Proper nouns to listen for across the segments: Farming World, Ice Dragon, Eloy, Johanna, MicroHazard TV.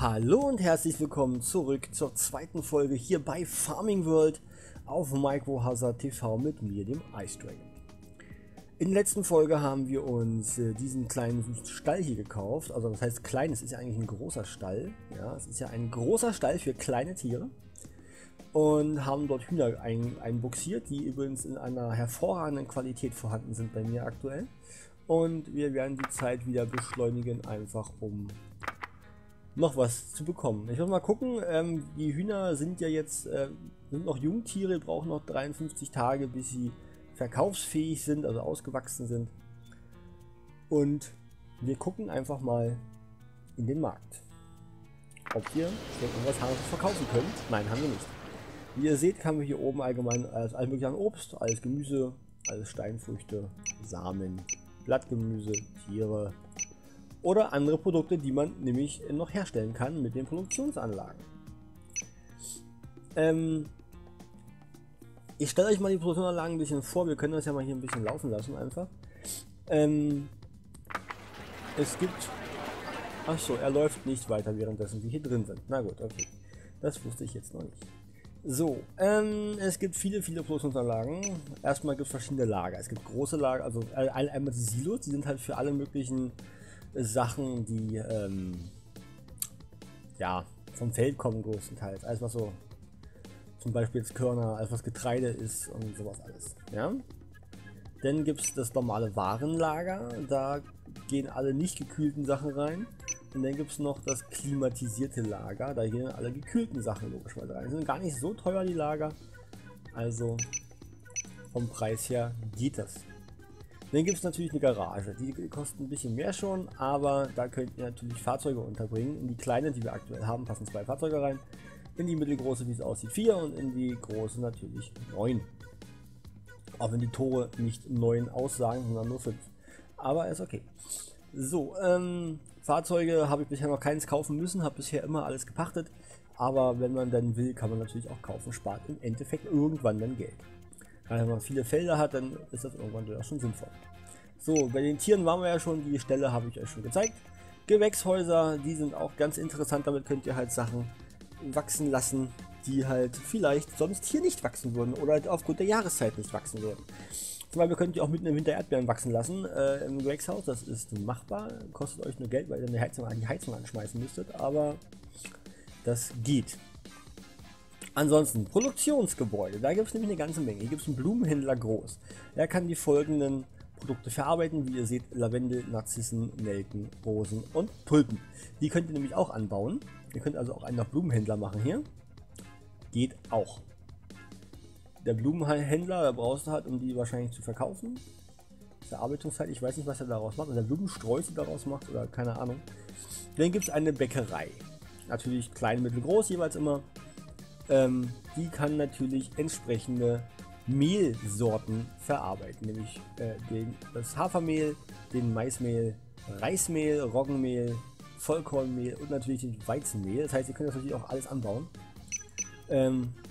Hallo und herzlich willkommen zurück zur zweiten Folge hier bei Farming World auf MicroHazard TV mit mir, dem Ice Dragon. In der letzten Folge haben wir uns diesen kleinen Stall hier gekauft. Also das heißt klein, es ist ja eigentlich ein großer Stall. Ja, es ist ja ein großer Stall für kleine Tiere. Und haben dort Hühner einbuxiert, die übrigens in einer hervorragenden Qualität vorhanden sind bei mir aktuell. Und wir werden die Zeit wieder beschleunigen, einfach um noch was zu bekommen. Ich muss mal gucken, die Hühner sind ja jetzt sind noch Jungtiere, brauchen noch 53 Tage, bis sie verkaufsfähig sind, also ausgewachsen sind. Und wir gucken einfach mal in den Markt, ob wir irgendwas haben, was verkaufen können. Nein, haben wir nicht. Wie ihr seht, haben wir hier oben allgemein alles mögliche an Obst, alles Gemüse, alles Steinfrüchte, Samen, Blattgemüse, Tiere oder andere Produkte, die man nämlich noch herstellen kann mit den Produktionsanlagen. Ich stelle euch mal die Produktionsanlagen ein bisschen vor. Wir können das ja mal hier ein bisschen laufen lassen einfach. Es gibt... Achso, er läuft nicht weiter, währenddessen wir hier drin sind. Na gut, okay. Das wusste ich jetzt noch nicht. So, es gibt viele Produktionsanlagen. Erstmal gibt es verschiedene Lager. Es gibt große Lager, also einmal die Silos, die sind halt für alle möglichen Sachen, die ja, vom Feld kommen größtenteils. Alles was so, zum Beispiel jetzt Körner, alles was Getreide ist und sowas alles. Ja? Dann gibt es das normale Warenlager, da gehen alle nicht gekühlten Sachen rein. Und dann gibt es noch das klimatisierte Lager, da gehen alle gekühlten Sachen logischerweise rein. Die sind gar nicht so teuer, die Lager, also vom Preis her geht das. Dann gibt es natürlich eine Garage, die kostet ein bisschen mehr schon, aber da könnt ihr natürlich Fahrzeuge unterbringen. In die kleine, die wir aktuell haben, passen 2 Fahrzeuge rein, in die mittelgroße, wie es aussieht, 4 und in die große natürlich 9. Auch wenn die Tore nicht 9 aussagen, sondern nur 5, aber ist okay. So, Fahrzeuge habe ich bisher noch keins kaufen müssen, habe bisher immer alles gepachtet, aber wenn man dann will, kann man natürlich auch kaufen, spart im Endeffekt irgendwann dann Geld. Also wenn man viele Felder hat, dann ist das irgendwann durchaus schon sinnvoll. So, bei den Tieren waren wir ja schon, die Stelle habe ich euch schon gezeigt. Gewächshäuser, die sind auch ganz interessant, damit könnt ihr halt Sachen wachsen lassen, die halt vielleicht sonst hier nicht wachsen würden oder halt aufgrund der Jahreszeit nicht wachsen würden. Zum Beispiel könnt ihr auch mitten im Winter Erdbeeren wachsen lassen im Gewächshaus, das ist machbar, kostet euch nur Geld, weil ihr die Heizung anschmeißen müsstet, aber das geht. Ansonsten Produktionsgebäude, da gibt es nämlich eine ganze Menge. Hier gibt es einen Blumenhändler groß, der kann die folgenden Produkte verarbeiten, wie ihr seht, Lavendel, Narzissen, Nelken, Rosen und Tulpen. Die könnt ihr nämlich auch anbauen, ihr könnt also auch einen nach Blumenhändler machen hier, geht auch. Der Blumenhändler, der brauchst du halt, um die wahrscheinlich zu verkaufen. Verarbeitungszeit, ich weiß nicht, was er daraus macht, oder Blumensträuße daraus macht, oder keine Ahnung. Dann gibt es eine Bäckerei. Natürlich klein, mittel, groß, jeweils immer. Die kann natürlich entsprechende Mehlsorten verarbeiten, nämlich das Hafermehl, den Maismehl, Reismehl, Roggenmehl, Vollkornmehl und natürlich den Weizenmehl. Das heißt, ihr könnt das natürlich auch alles anbauen.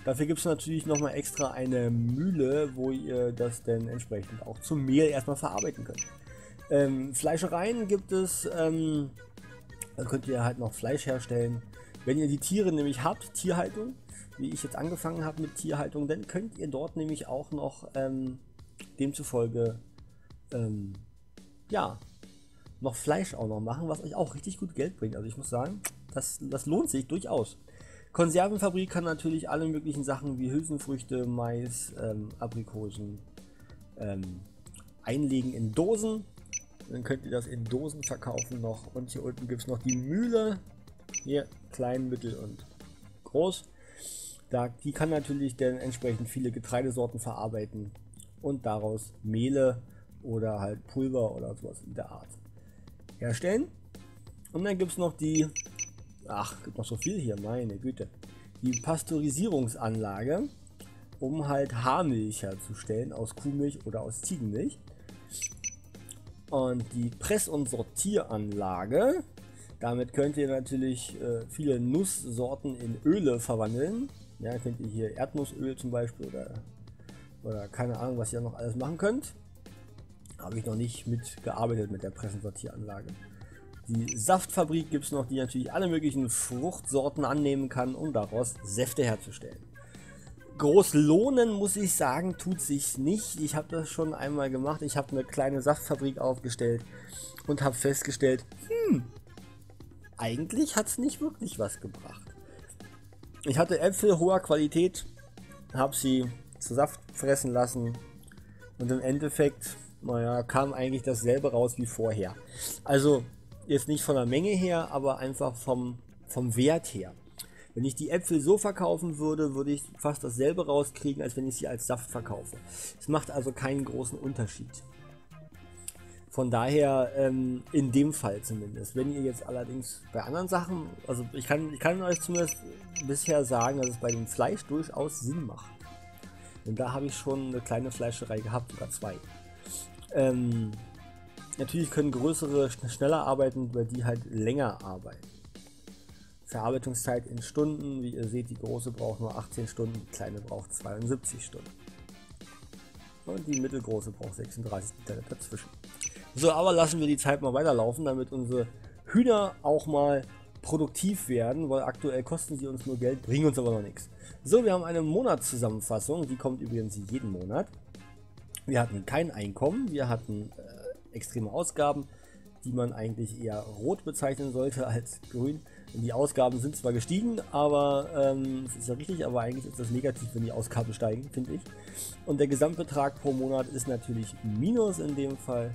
Dafür gibt es natürlich nochmal extra eine Mühle, wo ihr das dann entsprechend auch zum Mehl erstmal verarbeiten könnt. Fleischereien gibt es, da könnt ihr halt noch Fleisch herstellen. Wenn ihr die Tiere nämlich habt, Tierhaltung, wie ich jetzt angefangen habe mit Tierhaltung, dann könnt ihr dort nämlich auch noch demzufolge ja, noch Fleisch auch noch machen, was euch auch richtig gut Geld bringt. Also ich muss sagen, das lohnt sich durchaus. Konservenfabrik kann natürlich alle möglichen Sachen wie Hülsenfrüchte, Mais, Aprikosen einlegen in Dosen. Dann könnt ihr das in Dosen verkaufen noch. Und hier unten gibt es noch die Mühle. Hier klein, mittel und groß. Die kann natürlich dann entsprechend viele Getreidesorten verarbeiten und daraus Mehle oder halt Pulver oder sowas in der Art herstellen. Und dann gibt es noch die... Ach, gibt noch so viel hier, meine Güte. Die Pasteurisierungsanlage, um halt Haarmilch herzustellen aus Kuhmilch oder aus Ziegenmilch. Und die Press- und Sortieranlage, damit könnt ihr natürlich viele Nusssorten in Öle verwandeln. Ja, könnt ihr hier Erdnussöl zum Beispiel oder keine Ahnung, was ihr noch alles machen könnt. Habe ich noch nicht mitgearbeitet mit der Press- und Sortieranlage. Die Saftfabrik gibt es noch, die natürlich alle möglichen Fruchtsorten annehmen kann, um daraus Säfte herzustellen. Groß lohnen, muss ich sagen, tut sich nicht. Ich habe das schon einmal gemacht. Ich habe eine kleine Saftfabrik aufgestellt und habe festgestellt, eigentlich hat es nicht wirklich was gebracht. Ich hatte Äpfel hoher Qualität, habe sie zu Saft fressen lassen und im Endeffekt, naja, kam eigentlich dasselbe raus wie vorher. Also jetzt nicht von der Menge her, aber einfach vom Wert her. Wenn ich die Äpfel so verkaufen würde, würde ich fast dasselbe rauskriegen, als wenn ich sie als Saft verkaufe. Es macht also keinen großen Unterschied. Von daher, in dem Fall zumindest. Wenn ihr jetzt allerdings bei anderen Sachen, also ich kann euch zumindest bisher sagen, dass es bei dem Fleisch durchaus Sinn macht. Und da habe ich schon eine kleine Fleischerei gehabt, sogar zwei. Natürlich können größere schneller arbeiten, weil die halt länger arbeiten. Verarbeitungszeit in Stunden, wie ihr seht, die große braucht nur 18 Stunden, die kleine braucht 72 Stunden. Und die mittelgroße braucht 36, die kleine dazwischen. So, aber lassen wir die Zeit mal weiterlaufen, damit unsere Hühner auch mal produktiv werden, weil aktuell kosten sie uns nur Geld, bringen uns aber noch nichts. So, wir haben eine Monatszusammenfassung, die kommt übrigens jeden Monat. Wir hatten kein Einkommen, wir hatten extreme Ausgaben, die man eigentlich eher rot bezeichnen sollte als grün. Die Ausgaben sind zwar gestiegen, aber das ist ja richtig, aber eigentlich ist das negativ, wenn die Ausgaben steigen, finde ich. Und der Gesamtbetrag pro Monat ist natürlich minus in dem Fall.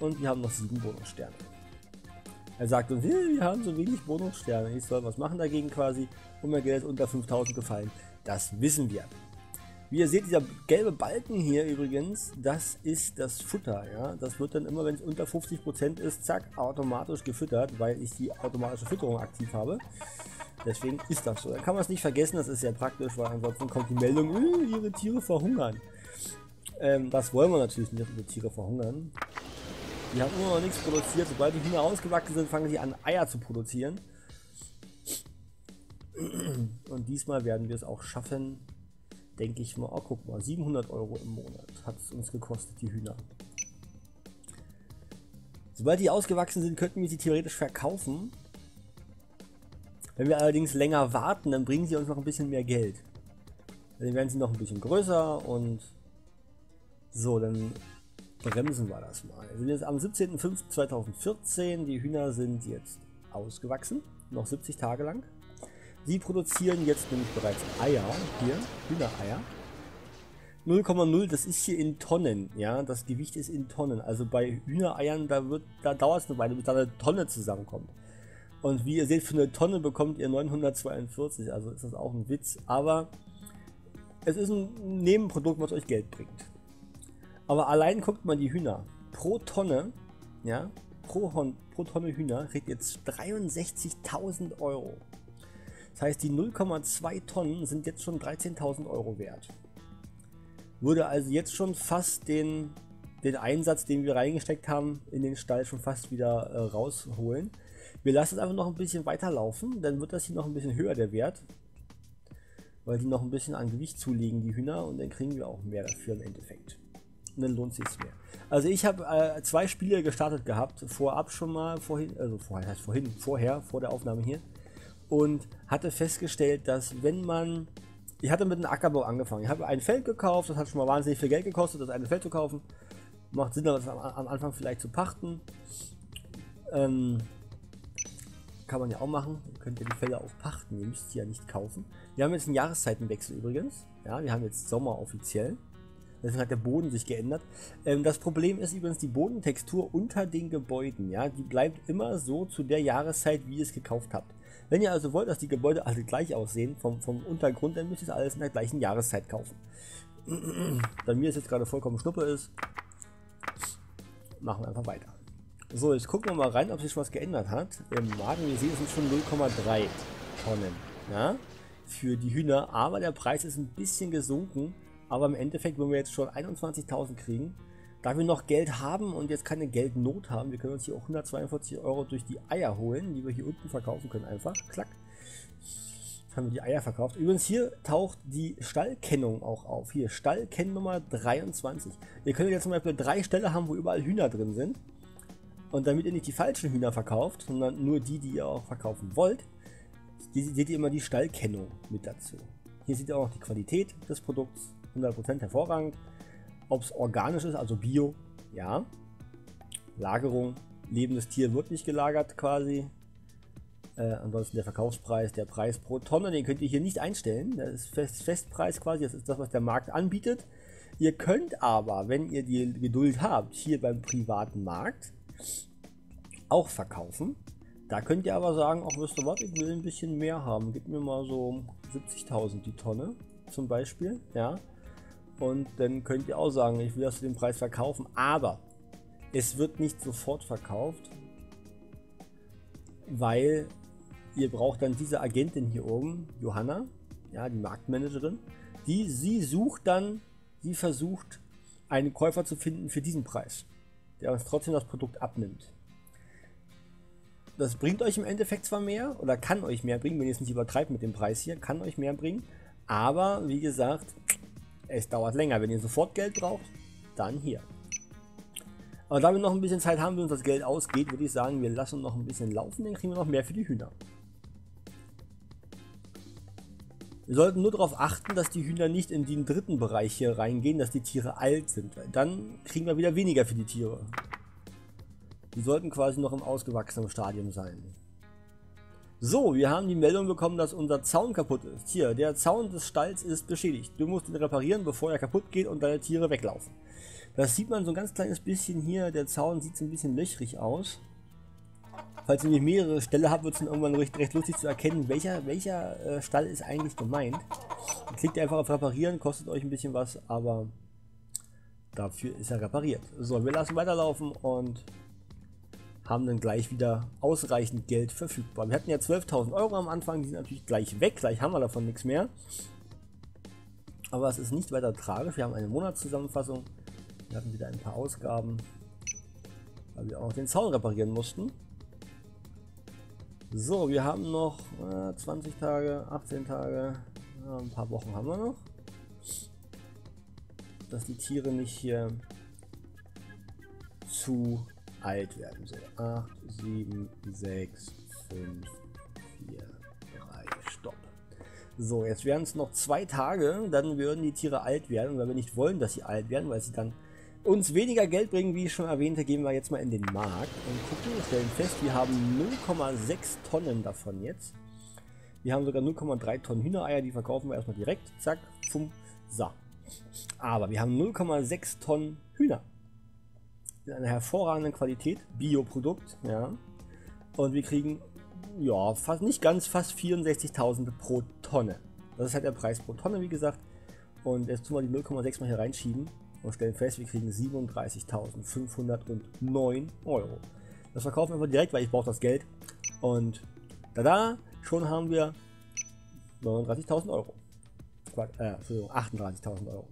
Und wir haben noch 7 Bonussterne. Er sagt uns, wir haben so wenig Bonussterne, ich soll was machen dagegen quasi. Und mein Geld ist unter 5000 gefallen. Das wissen wir. Wie ihr seht, dieser gelbe Balken hier übrigens, das ist das Futter, ja. Das wird dann immer, wenn es unter 50% ist, zack, automatisch gefüttert, weil ich die automatische Fütterung aktiv habe. Deswegen ist das so. Dann kann man es nicht vergessen, das ist sehr praktisch, weil ansonsten kommt die Meldung, ihre Tiere verhungern. Das wollen wir natürlich nicht, ihre Tiere verhungern. Die haben immer noch nichts produziert. Sobald die Hühner ausgewachsen sind, fangen sie an, Eier zu produzieren. Und diesmal werden wir es auch schaffen. Denke ich mal, oh, guck mal, 700 Euro im Monat hat es uns gekostet, die Hühner. Sobald die ausgewachsen sind, könnten wir sie theoretisch verkaufen. Wenn wir allerdings länger warten, dann bringen sie uns noch ein bisschen mehr Geld. Dann werden sie noch ein bisschen größer und so, dann bremsen wir das mal. Wir sind jetzt am 17.05.2014, die Hühner sind jetzt ausgewachsen, noch 70 Tage lang. Sie produzieren jetzt nämlich bereits Eier, hier, Hühnereier. 0,0, das ist hier in Tonnen, ja, das Gewicht ist in Tonnen. Also bei Hühnereiern, da dauert es eine Weile, bis da eine Tonne zusammenkommt. Und wie ihr seht, für eine Tonne bekommt ihr 942, also ist das auch ein Witz. Aber es ist ein Nebenprodukt, was euch Geld bringt. Aber allein guckt mal die Hühner. Pro Tonne, ja, pro Tonne Hühner kriegt jetzt 63.000 Euro. Das heißt, die 0,2 Tonnen sind jetzt schon 13.000 Euro wert. Würde also jetzt schon fast den Einsatz, den wir reingesteckt haben, in den Stall schon fast wieder rausholen. Wir lassen es einfach noch ein bisschen weiterlaufen, dann wird das hier noch ein bisschen höher, der Wert. Weil die noch ein bisschen an Gewicht zulegen, die Hühner, und dann kriegen wir auch mehr dafür im Endeffekt. Und dann lohnt es sich mehr. Also ich habe 2 Spiele gestartet gehabt, vorab schon mal, vorher, vor der Aufnahme hier. Und hatte festgestellt, dass wenn man, ich hatte mit dem Ackerbau angefangen, ich habe ein Feld gekauft, das hat schon mal wahnsinnig viel Geld gekostet, das eine Feld zu kaufen, macht Sinn, das am Anfang vielleicht zu pachten, kann man ja auch machen, ihr könnt ja die Felder auch pachten, ihr müsst sie ja nicht kaufen. Wir haben jetzt einen Jahreszeitenwechsel übrigens, ja, wir haben jetzt Sommer offiziell, deswegen hat der Boden sich geändert. Das Problem ist übrigens die Bodentextur unter den Gebäuden, ja, die bleibt immer so zu der Jahreszeit, wie ihr es gekauft habt. Wenn ihr also wollt, dass die Gebäude alle gleich aussehen, vom Untergrund, dann müsst ihr alles in der gleichen Jahreszeit kaufen. Da mir es jetzt gerade vollkommen Schnuppe ist, machen wir einfach weiter. So, jetzt gucken wir mal rein, ob sich was geändert hat. Im Magen, wir sehen, es sind schon 0,3 Tonnen, ja, für die Hühner, aber der Preis ist ein bisschen gesunken. Aber im Endeffekt, wenn wir jetzt schon 21.000 kriegen, da wir noch Geld haben und jetzt keine Geldnot haben, wir können uns hier auch 142 Euro durch die Eier holen, die wir hier unten verkaufen können einfach. Klack. Jetzt haben wir die Eier verkauft. Übrigens hier taucht die Stallkennung auch auf. Hier, Stallkennnummer 23. Ihr könnt jetzt zum Beispiel 3 Ställe haben, wo überall Hühner drin sind. Und damit ihr nicht die falschen Hühner verkauft, sondern nur die, die ihr auch verkaufen wollt, seht ihr immer die Stallkennung mit dazu. Hier seht ihr auch noch die Qualität des Produkts, 100% hervorragend. Ob es organisch ist, also Bio, ja. Lagerung, lebendes Tier wird nicht gelagert quasi. Ansonsten der Verkaufspreis, der Preis pro Tonne, den könnt ihr hier nicht einstellen. Das ist Festpreis quasi, das ist das, was der Markt anbietet. Ihr könnt aber, wenn ihr die Geduld habt, hier beim privaten Markt auch verkaufen. Da könnt ihr aber sagen, ach, wisst ihr was, ich will ein bisschen mehr haben. Gib mir mal so 70.000 die Tonne zum Beispiel, ja. Und dann könnt ihr auch sagen, ich will das zu dem Preis verkaufen, aber es wird nicht sofort verkauft, weil ihr braucht dann diese Agentin hier oben, Johanna, ja, die Marktmanagerin, die versucht einen Käufer zu finden für diesen Preis, der uns trotzdem das Produkt abnimmt. Das bringt euch im Endeffekt zwar mehr oder kann euch mehr bringen, wenn ihr es nicht übertreibt mit dem Preis hier, kann euch mehr bringen, aber wie gesagt, es dauert länger. Wenn ihr sofort Geld braucht, dann hier. Aber da wir noch ein bisschen Zeit haben, wenn uns das Geld ausgeht, würde ich sagen, wir lassen noch ein bisschen laufen, dann kriegen wir noch mehr für die Hühner. Wir sollten nur darauf achten, dass die Hühner nicht in den dritten Bereich hier reingehen, dass die Tiere alt sind, weil dann kriegen wir wieder weniger für die Tiere. Die sollten quasi noch im ausgewachsenen Stadium sein. So, wir haben die Meldung bekommen, dass unser Zaun kaputt ist. Hier, der Zaun des Stalls ist beschädigt. Du musst ihn reparieren, bevor er kaputt geht und deine Tiere weglaufen. Das sieht man so ein ganz kleines bisschen hier, der Zaun sieht so ein bisschen löchrig aus. Falls ihr nicht mehrere Ställe habt, wird es dann irgendwann recht lustig zu erkennen, welcher Stall ist eigentlich gemeint. Dann klickt ihr einfach auf Reparieren, kostet euch ein bisschen was, aber dafür ist er repariert. So, wir lassen weiterlaufen und haben dann gleich wieder ausreichend Geld verfügbar. Wir hatten ja 12.000 Euro am Anfang, die sind natürlich gleich weg, gleich haben wir davon nichts mehr. Aber es ist nicht weiter tragisch, wir haben eine Monatszusammenfassung. Wir hatten wieder ein paar Ausgaben, weil wir auch noch den Zaun reparieren mussten. So, wir haben noch 20 Tage, 18 Tage, ein paar Wochen haben wir noch. Dass die Tiere nicht hier zu alt werden. So, 8, 7, 6, 5, 4, 3, Stopp. So, jetzt wären es noch 2 Tage, dann würden die Tiere alt werden, weil wir nicht wollen, dass sie alt werden, weil sie dann uns weniger Geld bringen, wie ich schon erwähnte, gehen wir jetzt mal in den Markt und gucken, stellen fest, wir haben 0,6 Tonnen davon jetzt. Wir haben sogar 0,3 Tonnen Hühnereier, die verkaufen wir erstmal direkt, zack, zum so. Aber wir haben 0,6 Tonnen Hühner. In einer hervorragenden Qualität, Bioprodukt, ja. Und wir kriegen, ja, fast nicht ganz, fast 64.000 pro Tonne. Das ist halt der Preis pro Tonne, wie gesagt. Und jetzt tun wir die 0,6 mal hier reinschieben. Und stellen fest, wir kriegen 37.509 Euro. Das verkaufen wir direkt, weil ich brauche das Geld. Und tada, schon haben wir 39.000 Euro. 38.000 Euro.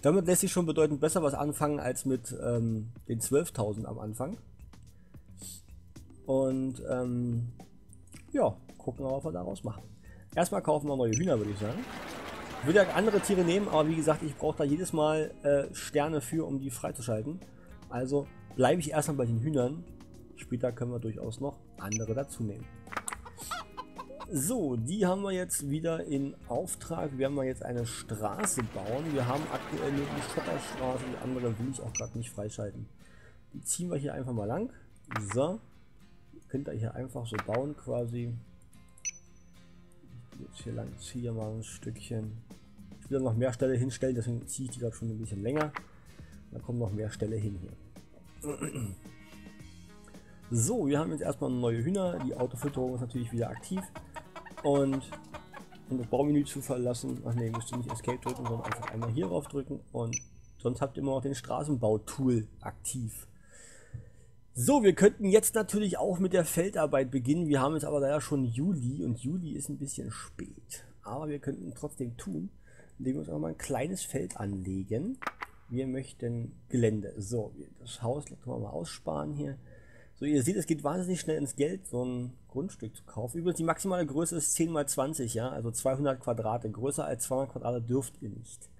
Damit lässt sich schon bedeutend besser was anfangen als mit den 12.000 am Anfang. Und ja, gucken wir mal, was wir daraus machen. Erstmal kaufen wir neue Hühner, würde ich sagen. Ich würde ja andere Tiere nehmen, aber wie gesagt, ich brauche da jedes Mal Sterne für, um die freizuschalten. Also bleibe ich erstmal bei den Hühnern. Später können wir durchaus noch andere dazu nehmen. So, die haben wir jetzt wieder in Auftrag. Wir haben jetzt eine Straße bauen. Wir haben aktuell nur die Schotterstraße, die andere will ich auch gerade nicht freischalten. Die ziehen wir hier einfach mal lang. So, könnt ihr hier einfach so bauen quasi. Jetzt hier lang ziehe mal ein Stückchen. Ich will noch mehr Ställe hinstellen, deswegen ziehe ich die gerade schon ein bisschen länger. Da kommen noch mehr Ställe hin hier. So, wir haben jetzt erstmal neue Hühner. Die Autofütterung ist natürlich wieder aktiv. Und um das Baumenü zu verlassen, ach ne, müsst ihr nicht Escape drücken, sondern einfach einmal hier drauf drücken. Und sonst habt ihr immer noch den Straßenbautool aktiv. So, wir könnten jetzt natürlich auch mit der Feldarbeit beginnen. Wir haben jetzt aber leider schon Juli und Juli ist ein bisschen spät. Aber wir könnten trotzdem tun, indem wir uns auch mal ein kleines Feld anlegen. Wir möchten Gelände. So, das Haus können wir mal aussparen hier. So, ihr seht, es geht wahnsinnig schnell ins Geld, so ein Grundstück zu kaufen. Übrigens, die maximale Größe ist 10 x 20, ja, also 200 Quadrate. Größer als 200 Quadrate dürft ihr nicht.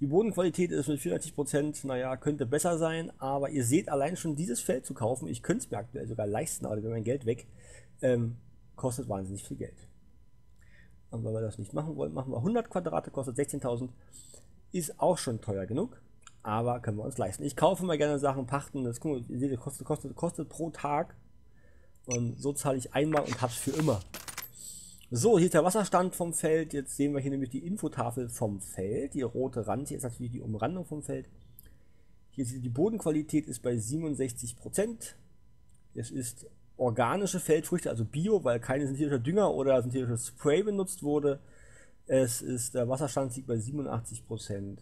Die Bodenqualität ist mit 94%, naja, könnte besser sein, aber ihr seht, allein schon dieses Feld zu kaufen, ich könnte es mir aktuell sogar leisten, aber wenn mein Geld weg, kostet wahnsinnig viel Geld. Und weil wir das nicht machen wollen, machen wir 100 Quadrate, kostet 16.000, ist auch schon teuer genug, aber können wir uns leisten. Ich kaufe mal gerne Sachen, pachten, das guck mal, ihr seht, kostet pro Tag und so zahle ich einmal und hab's für immer. So, hier ist der Wasserstand vom Feld, jetzt sehen wir hier nämlich die Infotafel vom Feld, die rote Rand, hier ist natürlich die Umrandung vom Feld. Hier sieht die Bodenqualität ist bei 67%, es ist organische Feldfrüchte, also Bio, weil kein synthetischer Dünger oder synthetisches Spray benutzt wurde. Es ist, der Wasserstand liegt bei 87%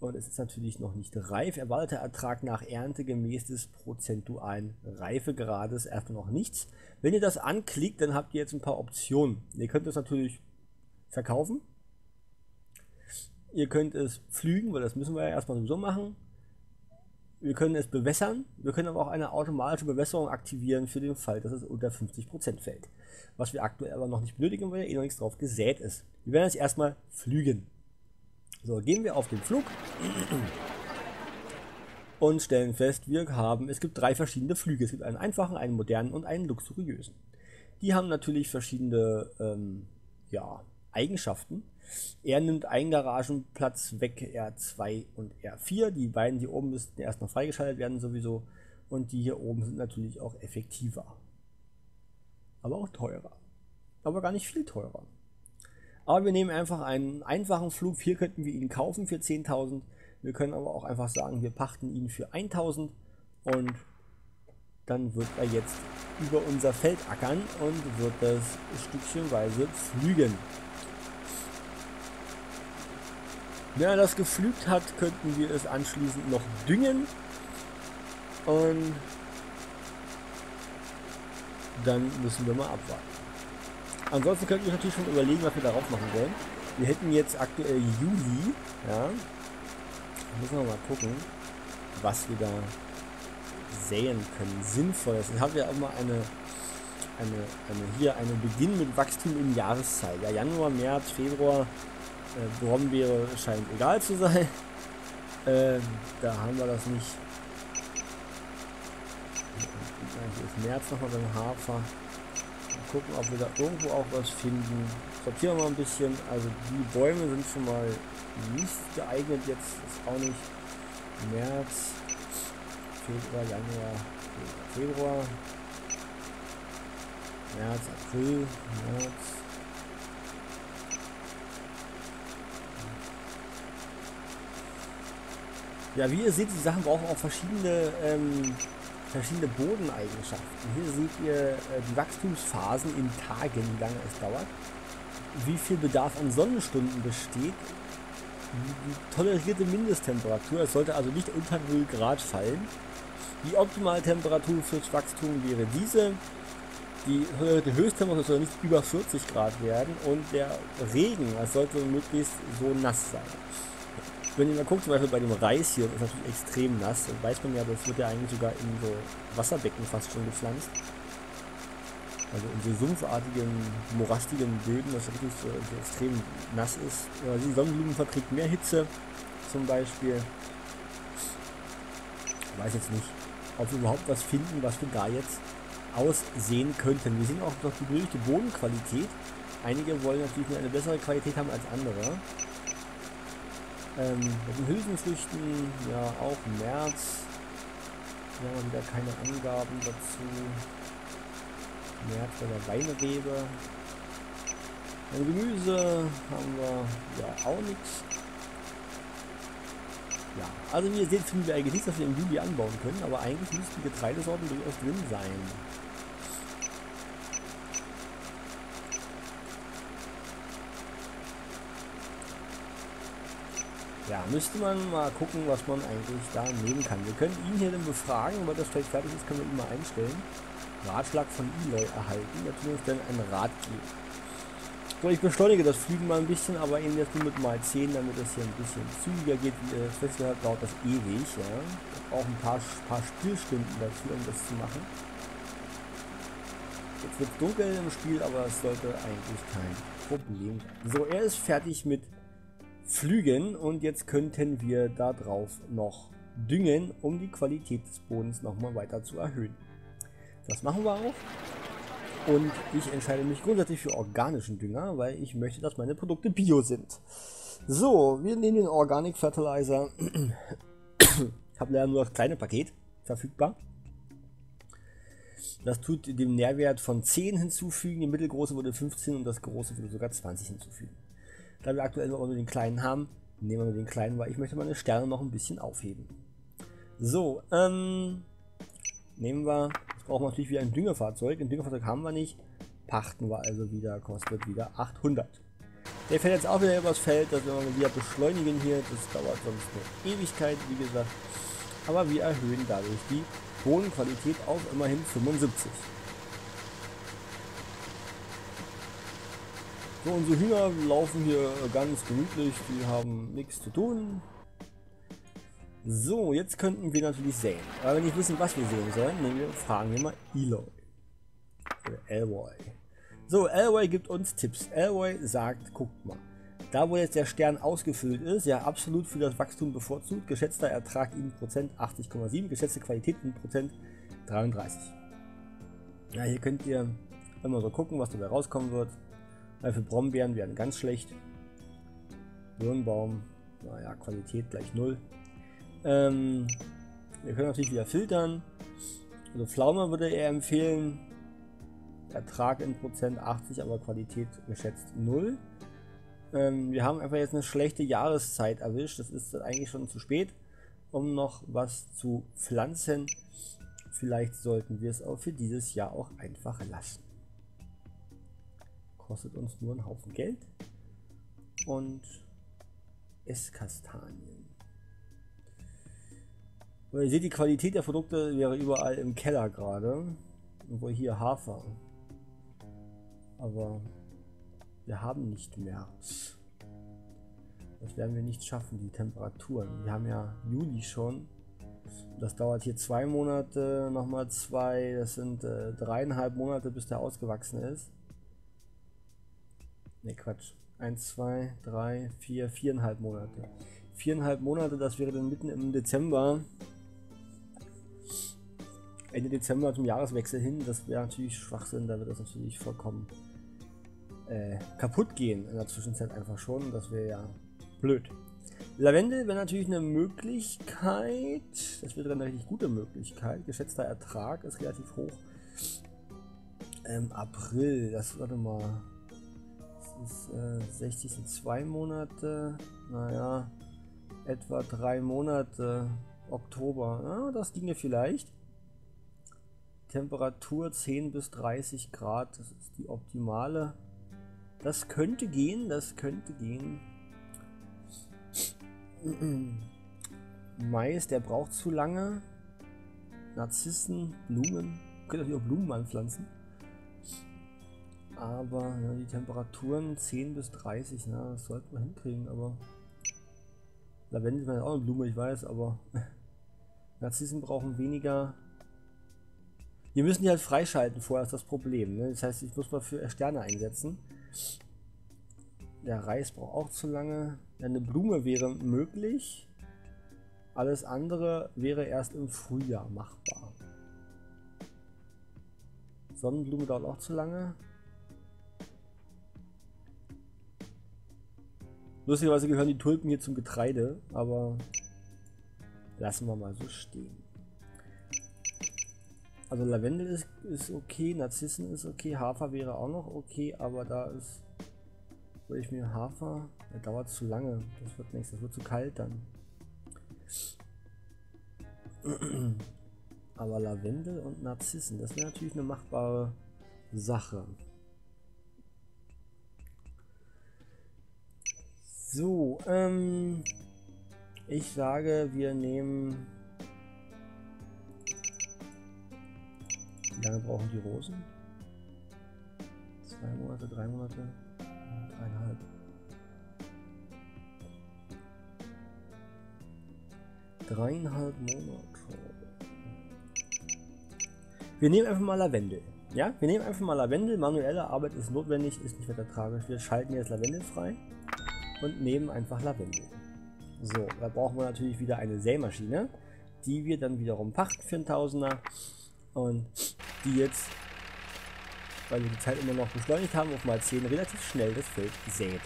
und es ist natürlich noch nicht reif. Erwarteter Ertrag nach Ernte gemäß des prozentualen Reifegrades erstmal noch nichts. Wenn ihr das anklickt, dann habt ihr jetzt ein paar Optionen. Ihr könnt es natürlich verkaufen, ihr könnt es pflügen, weil das müssen wir ja erstmal sowieso machen. Wir können es bewässern, wir können aber auch eine automatische Bewässerung aktivieren für den Fall, dass es unter 50% fällt. Was wir aktuell aber noch nicht benötigen, weil ja eh noch nichts drauf gesät ist. Wir werden jetzt erstmal pflügen. So, gehen wir auf den Flug und stellen fest, wir haben, es gibt drei verschiedene Flüge. Es gibt einen einfachen, einen modernen und einen luxuriösen. Die haben natürlich verschiedene Eigenschaften. Er nimmt einen Garagenplatz weg, R2 und R4. Die beiden hier oben müssten erst noch freigeschaltet werden sowieso. Und die hier oben sind natürlich auch effektiver. Aber auch teurer. Aber gar nicht viel teurer. Aber wir nehmen einfach einen einfachen Flug. Hier könnten wir ihn kaufen für 10.000. Wir können aber auch einfach sagen, wir pachten ihn für 1.000. Und dann wird er jetzt über unser Feld ackern und wird das stückchenweise pflügen. Wenn er das gepflügt hat, könnten wir es anschließend noch düngen und dann müssen wir mal abwarten. Ansonsten könnten wir natürlich schon überlegen, was wir darauf machen wollen. Wir hätten jetzt aktuell Juli, ja, da müssen wir mal gucken, was wir da säen können, sinnvoll. Deswegen haben wir auch mal eine Beginn mit Wachstum in Jahreszeit, ja, Januar, März, Februar. Brombeere scheint egal zu sein. Da haben wir das nicht. Hier ist März nochmal beim Hafer. Mal gucken, ob wir da irgendwo auch was finden. Sortieren wir mal ein bisschen. Also die Bäume sind schon mal nicht geeignet. Jetzt ist auch nicht. März, Februar, Januar, Februar. März, April, März. Ja, wie ihr seht, die Sachen brauchen auch verschiedene Bodeneigenschaften. Hier seht ihr die Wachstumsphasen in Tagen, wie lange es dauert, wie viel Bedarf an Sonnenstunden besteht, die tolerierte Mindesttemperatur, es sollte also nicht unter 0 Grad fallen, die optimale Temperatur fürs Wachstum wäre diese, die Höchsttemperatur soll nicht über 40 Grad werden und der Regen, es sollte möglichst so nass sein. Wenn ihr mal guckt, zum Beispiel bei dem Reis hier, das ist natürlich extrem nass, dann weiß man ja, das wird ja eigentlich sogar in so Wasserbecken fast schon gepflanzt. Also in so sumpfartigen, morastigen Böden, das wirklich so extrem nass ist. Also die Sonnenblumen verträgt mehr Hitze zum Beispiel. Ich weiß jetzt nicht, ob wir überhaupt was finden, was wir da jetzt aussehen könnten. Wir sehen auch noch die berühmte Bodenqualität. Einige wollen natürlich eine bessere Qualität haben als andere. Mit den Hülsenfrüchten, ja auch März, hier haben wir wieder keine Angaben dazu, März bei der Weinrebe, dann Gemüse haben wir ja auch nichts. Ja, also wie ihr seht, finden wir eigentlich nichts, was wir im Juli anbauen können, aber eigentlich müssten Getreidesorten durchaus drin sein. Ja, müsste man mal gucken, was man eigentlich da nehmen kann. Wir können ihn hier dann befragen, weil das Feld fertig ist, können wir ihn mal einstellen. Ratschlag von Eloy erhalten, der tut uns dann einen Rat geben. So, ich beschleunige das Fliegen mal ein bisschen, aber eben jetzt nur mit mal 10, damit es hier ein bisschen zügiger geht. Wie ihr festgestellt habt, dauert das ewig, ja. Ich brauche ein paar Spielstunden dazu, um das zu machen. Jetzt wird dunkel im Spiel, aber es sollte eigentlich kein Problem sein. So, er ist fertig mit pflügen und jetzt könnten wir da drauf noch düngen, um die Qualität des Bodens nochmal weiter zu erhöhen. Das machen wir auch. Und ich entscheide mich grundsätzlich für organischen Dünger, weil ich möchte, dass meine Produkte bio sind. So, wir nehmen den Organic Fertilizer. Ich habe leider nur das kleine Paket verfügbar. Das tut dem Nährwert von 10 hinzufügen, die mittelgroße würde 15 und das große würde sogar 20 hinzufügen. Da wir aktuell nur den kleinen haben, nehmen wir nur den kleinen, weil ich möchte meine Sterne noch ein bisschen aufheben. So, nehmen wir... Brauchen wir natürlich wieder ein Düngerfahrzeug. Ein Düngerfahrzeug haben wir nicht. Pachten wir also wieder, kostet wieder 800. Der fällt jetzt auch wieder übers Feld, das werden wir wieder beschleunigen hier. Das dauert sonst eine Ewigkeit, wie gesagt. Aber wir erhöhen dadurch die Bodenqualität auf immerhin 75. So, unsere Hühner laufen hier ganz gemütlich, die haben nichts zu tun. So, jetzt könnten wir natürlich säen. Aber wenn wir nicht wissen, was wir säen sollen, fragen wir mal Eloy. Oder Eloy. So, Eloy gibt uns Tipps. Eloy sagt, guckt mal. Da wo jetzt der Stern ausgefüllt ist, ja absolut für das Wachstum bevorzugt, geschätzter Ertrag in Prozent 80,7, geschätzte Qualität in Prozent 33. Ja, hier könnt ihr immer so gucken, was dabei rauskommen wird. Weil für Brombeeren werden ganz schlecht. Birnbaum, naja, Qualität gleich 0. Wir können natürlich wieder filtern. Also Pflaume würde er empfehlen. Ertrag in Prozent 80, aber Qualität geschätzt 0. Wir haben einfach jetzt eine schlechte Jahreszeit erwischt. Das ist eigentlich schon zu spät, um noch was zu pflanzen. Vielleicht sollten wir es auch für dieses Jahr auch einfach lassen. Kostet uns nur einen Haufen Geld. Und Esskastanien. Ihr seht, die Qualität der Produkte wäre überall im Keller gerade. Obwohl hier Hafer. Aber wir haben nicht mehr. Das werden wir nicht schaffen, die Temperaturen. Wir haben ja Juli schon. Das dauert hier 2 Monate, nochmal 2. Das sind 3,5 Monate, bis der ausgewachsen ist. Ne, Quatsch. 1, 2, 3, 4, 4,5 Monate. 4,5 Monate, das wäre dann mitten im Dezember. Ende Dezember zum Jahreswechsel hin, das wäre natürlich Schwachsinn, da wird das natürlich vollkommen kaputt gehen in der Zwischenzeit einfach schon, das wäre ja blöd. Lavendel wäre natürlich eine Möglichkeit, das wäre dann eine richtig gute Möglichkeit, geschätzter Ertrag ist relativ hoch. April, das, warte mal, das ist 60 sind 2 Monate, naja, etwa 3 Monate, Oktober, ja, das ginge vielleicht. Temperatur 10 bis 30 Grad, das ist die optimale. Das könnte gehen, das könnte gehen. Mais, der braucht zu lange. Narzissen, Blumen. Könnt ihr natürlich auch Blumen anpflanzen. Aber ja, die Temperaturen 10 bis 30, na, das sollten wir hinkriegen, aber... Lavendel ist auch eine Blume, ich weiß, aber... Narzissen brauchen weniger... Wir müssen die halt freischalten vorher, ist das Problem. Ne? Das heißt, ich muss mal für Sterne einsetzen. Der Reis braucht auch zu lange. Eine Blume wäre möglich. Alles andere wäre erst im Frühjahr machbar. Sonnenblume dauert auch zu lange. Lustigerweise gehören die Tulpen hier zum Getreide, aber lassen wir mal so stehen. Also Lavendel ist okay, Narzissen ist okay, Hafer wäre auch noch okay, aber da ist, würde ich mir Hafer, das dauert zu lange, das wird nichts, das wird zu kalt dann. Aber Lavendel und Narzissen, das wäre natürlich eine machbare Sache. So, ich sage, wir nehmen... Wie lange brauchen die Rosen? 2 Monate, 3 Monate, 3,5. Monate. Wir nehmen einfach mal Lavendel. Ja, wir nehmen einfach mal Lavendel. Manuelle Arbeit ist notwendig, ist nicht weiter tragisch. Wir schalten jetzt Lavendel frei. und nehmen einfach Lavendel. So, da brauchen wir natürlich wieder eine Sämaschine, die wir dann wiederum pachten für einen Tausender und die jetzt, weil wir die Zeit immer noch beschleunigt haben, auf mal 10 relativ schnell das Feld sät.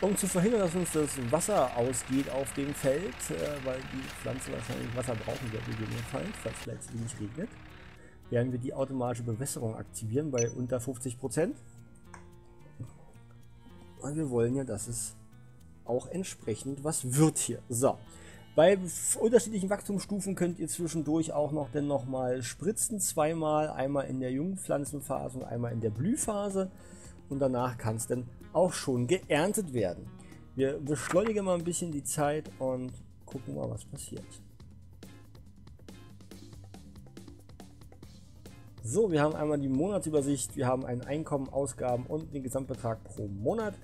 Um zu verhindern, dass uns das Wasser ausgeht auf dem Feld, weil die Pflanze wahrscheinlich Wasser brauchen wird gegebenenfalls, falls vielleicht es nicht regnet, werden wir die automatische Bewässerung aktivieren bei unter 50%. Und wir wollen ja, dass es auch entsprechend was wird hier. So, bei unterschiedlichen Wachstumsstufen könnt ihr zwischendurch auch noch mal spritzen, zweimal, einmal in der Jungpflanzenphase und einmal in der Blühphase, und danach kann es dann auch schon geerntet werden. Wir beschleunigen mal ein bisschen die Zeit und gucken mal, was passiert. So, wir haben einmal die Monatsübersicht, wir haben ein Einkommen, Ausgaben und den Gesamtbetrag pro Monat.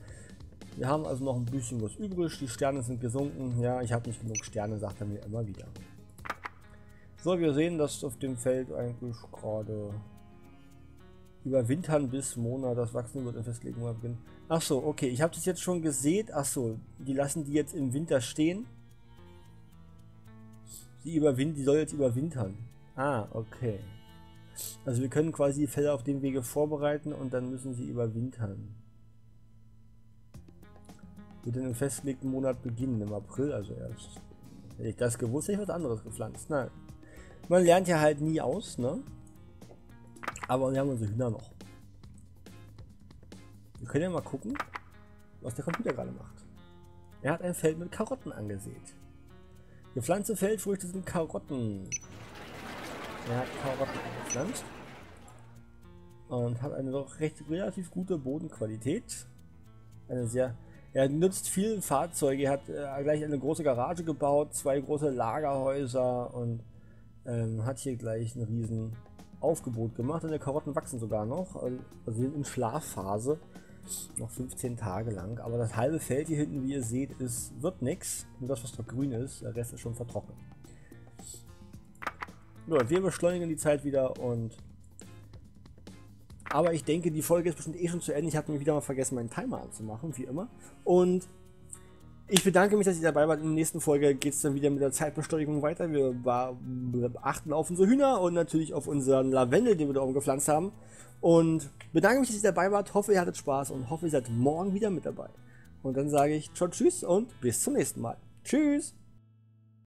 Wir haben also noch ein bisschen was übrig, die Sterne sind gesunken. Ja, ich habe nicht genug Sterne, sagt er mir immer wieder. So, wir sehen, dass auf dem Feld eigentlich gerade überwintern bis Monat, das Wachstum wird in festlegen beginnen. Achso, okay, ich habe das jetzt schon gesät. Achso, die lassen die jetzt im Winter stehen. Die soll jetzt überwintern. Ah, okay. Also wir können quasi die Felder auf dem Wege vorbereiten und dann müssen sie überwintern. Wird dann im festgelegten Monat beginnen, im April also erst. Hätte ich das gewusst, hätte ich was anderes gepflanzt. Nein. Man lernt ja halt nie aus, ne? Aber wir haben unsere Hühner noch. Wir können ja mal gucken, was der Computer gerade macht. Er hat ein Feld mit Karotten angesät. Gepflanzte Feldfrüchte sind Karotten. Er hat Karotten angepflanzt und hat eine doch relativ gute Bodenqualität. Er nutzt viele Fahrzeuge, er hat gleich eine große Garage gebaut, 2 große Lagerhäuser und hat hier gleich einen riesen Aufgebot gemacht. Und die Karotten wachsen sogar noch, also sind in Schlafphase noch 15 Tage lang. Aber das halbe Feld hier hinten, wie ihr seht, wird nichts. Nur das, was noch grün ist, der Rest ist schon vertrocknet. Wir beschleunigen die Zeit wieder und... Aber ich denke, die Folge ist bestimmt eh schon zu Ende. Ich habe mir wieder mal vergessen, meinen Timer anzumachen, wie immer. Und ich bedanke mich, dass ihr dabei wart. In der nächsten Folge geht es dann wieder mit der Zeitbeschleunigung weiter. Wir achten auf unsere Hühner und natürlich auf unseren Lavendel, den wir da oben gepflanzt haben. Und bedanke mich, dass ihr dabei wart. Hoffe, ihr hattet Spaß und hoffe, ihr seid morgen wieder mit dabei. Und dann sage ich tschüss und bis zum nächsten Mal. Tschüss!